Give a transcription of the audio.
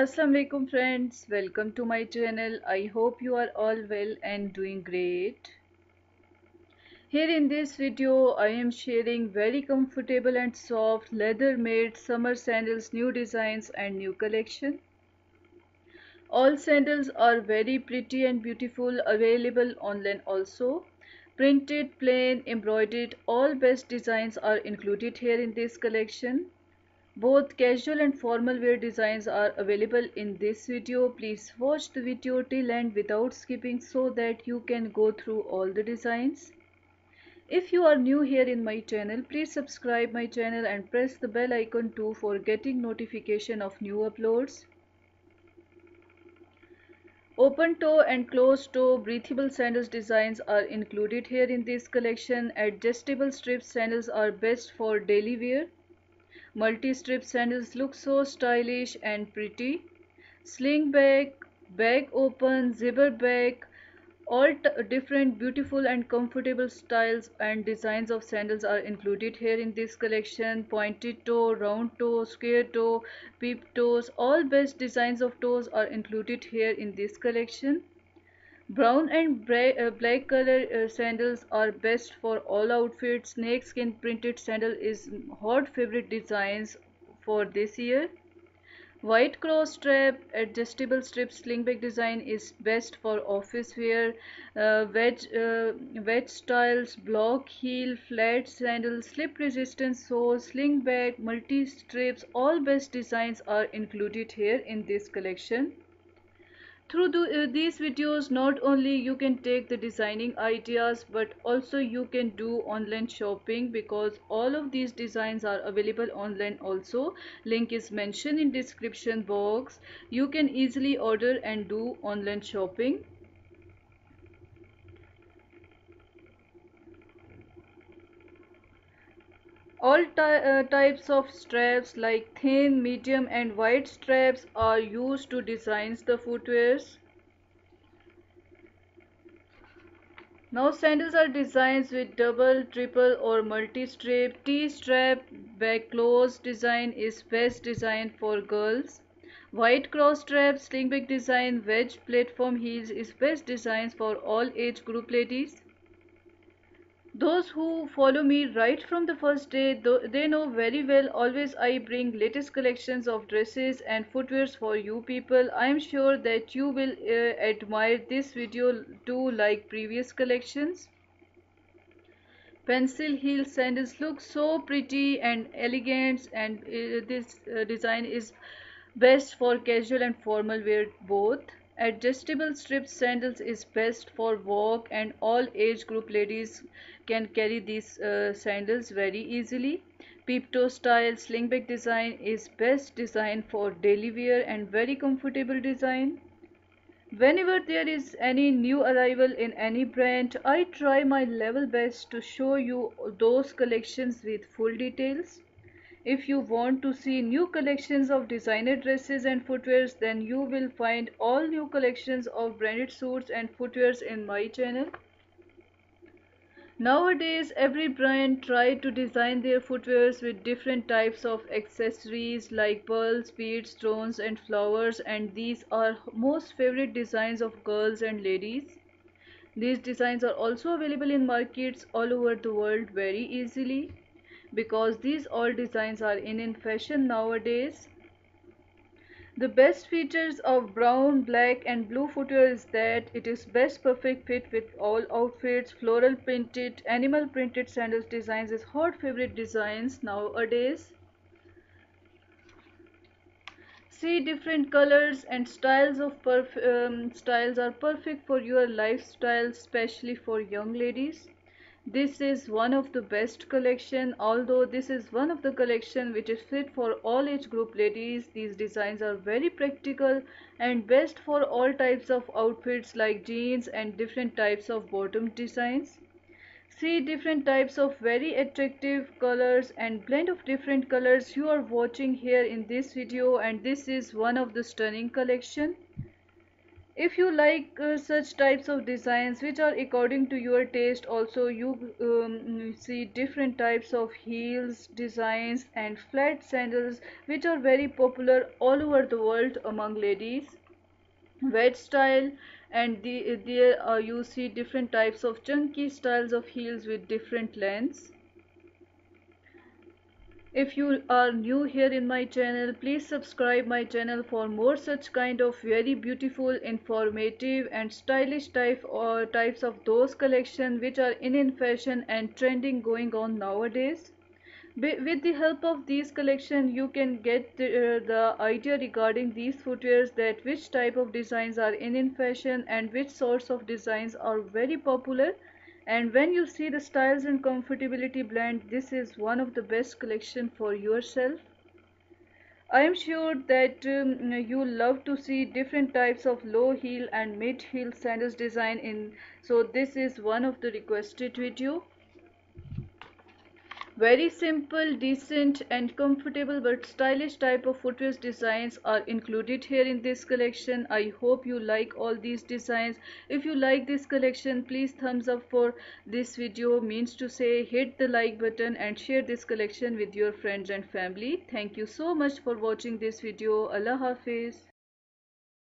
Assalamu alaikum friends, welcome to my channel. I hope you are all well and doing great. Here in this video I am sharing very comfortable and soft leather made summer sandals, new designs and new collection. All sandals are very pretty and beautiful, available online also. Printed, plain, embroidered, all best designs are included here in this collection. Both casual and formal wear designs are available in this video. Please watch the video till end without skipping so that you can go through all the designs. If you are new here in my channel, please subscribe my channel and press the bell icon too for getting notification of new uploads. Open toe and closed toe breathable sandals designs are included here in this collection. Adjustable strip sandals are best for daily wear. Multi-strip sandals look so stylish and pretty. Sling back, bag open, zipper back, all different beautiful and comfortable styles and designs of sandals are included here in this collection. Pointed toe, round toe, square toe, peep toes, all best designs of toes are included here in this collection. Brown and black color sandals are best for all outfits. Snakeskin printed sandal is hot favorite designs for this year. White cross strap, adjustable strip slingback design is best for office wear. Wedge styles, block heel, flat sandals, slip resistant soles, slingback, multi strips, all best designs are included here in this collection. Through these videos, not only you can take the designing ideas but also you can do online shopping because all of these designs are available online also. Link is mentioned in description box. You can easily order and do online shopping. All types of straps like thin, medium and wide straps are used to design the footwears. Now sandals are designed with double, triple or multi-strap. T-strap back close design is best design for girls. White cross strap, slingback design, wedge platform heels is best designs for all age group ladies. Those who follow me right from the first day, they know very well, always I bring latest collections of dresses and footwears for you people. I am sure that you will admire this video too like previous collections. Pencil heel sandals look so pretty and elegant and this design is best for casual and formal wear both. Adjustable strip sandals is best for walk and all age group ladies can carry these sandals very easily. Peep toe style slingback design is best design for daily wear and very comfortable design. Whenever there is any new arrival in any brand, I try my level best to show you those collections with full details. If you want to see new collections of designer dresses and footwears, then you will find all new collections of branded suits and footwears in my channel. Nowadays, every brand try to design their footwears with different types of accessories like pearls, beads, stones and flowers, and these are most favorite designs of girls and ladies. These designs are also available in markets all over the world very easily, because these all designs are in fashion nowadays. The best features of brown, black and blue footwear is that it is best perfect fit with all outfits. Floral printed, animal printed sandals designs is hot favorite designs nowadays. See, different colors and styles of styles are perfect for your lifestyle, especially for young ladies. This is one of the best collection. Although this is one of the collection which is fit for all age group ladies, these designs are very practical and best for all types of outfits like jeans and different types of bottom designs. See, different types of very attractive colors and blend of different colors you are watching here in this video, and this is one of the stunning collection. If you like such types of designs which are according to your taste, also you see different types of heels designs and flat sandals which are very popular all over the world among ladies. Wedge style, and there you see different types of chunky styles of heels with different lengths. If you are new here in my channel, please subscribe my channel for more such kind of very beautiful, informative and stylish types of those collections which are in fashion and trending going on nowadays. With the help of these collections, you can get the idea regarding these footwears, that which type of designs are in fashion and which sorts of designs are very popular. And when you see the styles and comfortability blend, this is one of the best collection for yourself. I am sure that you love to see different types of low heel and mid heel sandals design in. So this is one of the requested video. Very simple, decent and comfortable but stylish type of footwear designs are included here in this collection. I hope you like all these designs. If you like this collection, please thumbs up for this video, means to say hit the like button and share this collection with your friends and family. Thank you so much for watching this video. Allah Hafiz.